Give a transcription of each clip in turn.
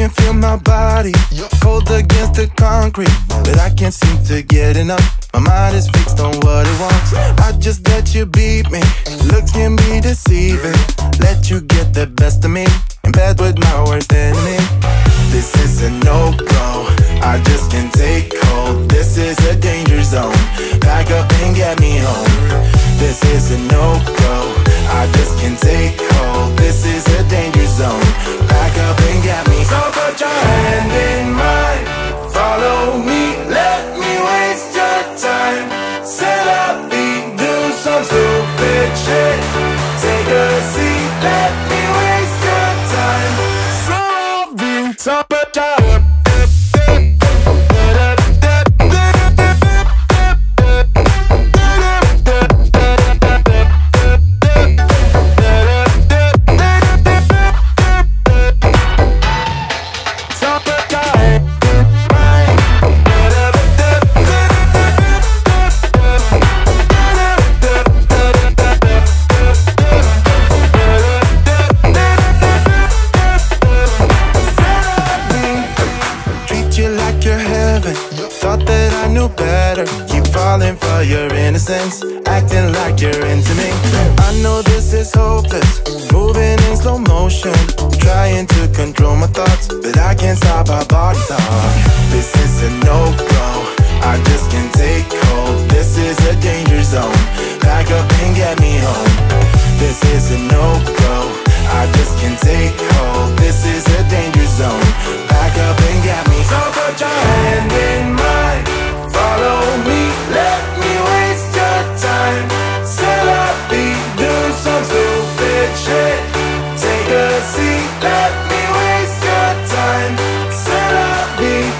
can feel my body cold against the concrete, but I can't seem to get enough. My mind is fixed on what it wants. I just let you beat me. Looks can be deceiving. Let you get the best of me. In bed with my worst enemy. This is a no-go. I just can't take hold. This is a danger zone. Back up and get me home. This is a no-go. I just can't take hold. This is a danger zone. Back up and get me. So put your hand in mine. Follow me. Let me waste your time. Set up feet. Do some stupid shit. Take a seat. Let me waste your time. So put your hand in mine. Your innocence, acting like you're into me. I know this is hopeless, moving in slow motion, trying to control my thoughts, but I can't stop my body talk. This is a no-go, I just can't take hold. This is a danger zone, back up and get me home. This is a no-go, I just can't take hold. This is a danger zone, back up and get me. So put your hand in mine, follow me, let me time. Set up feet, do some stupid shit. Take a seat, let me waste your time. Set up feet.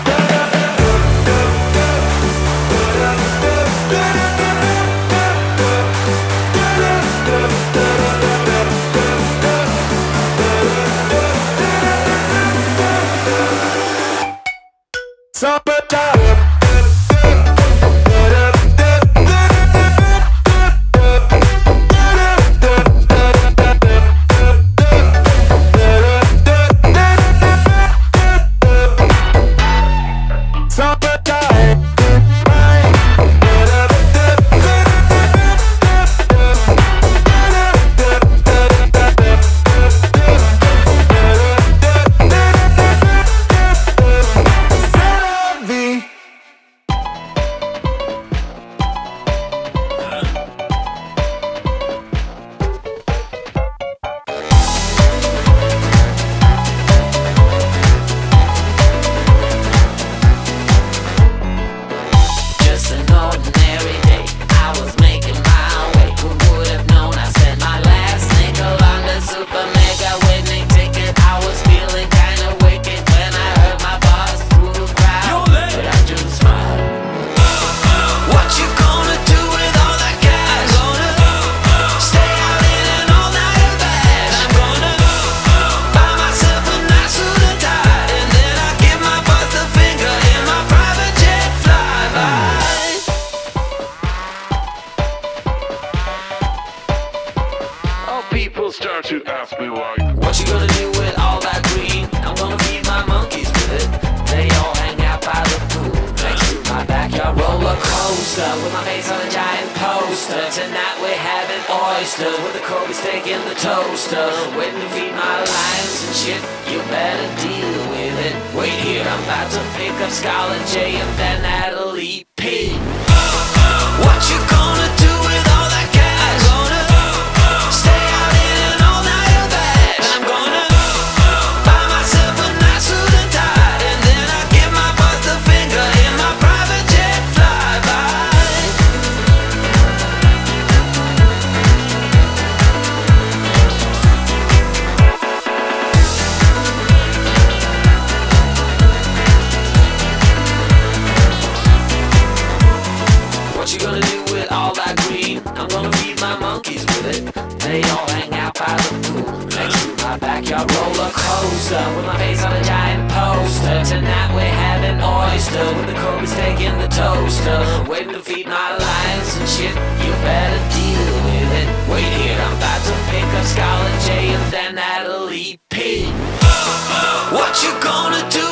What? What you gonna do?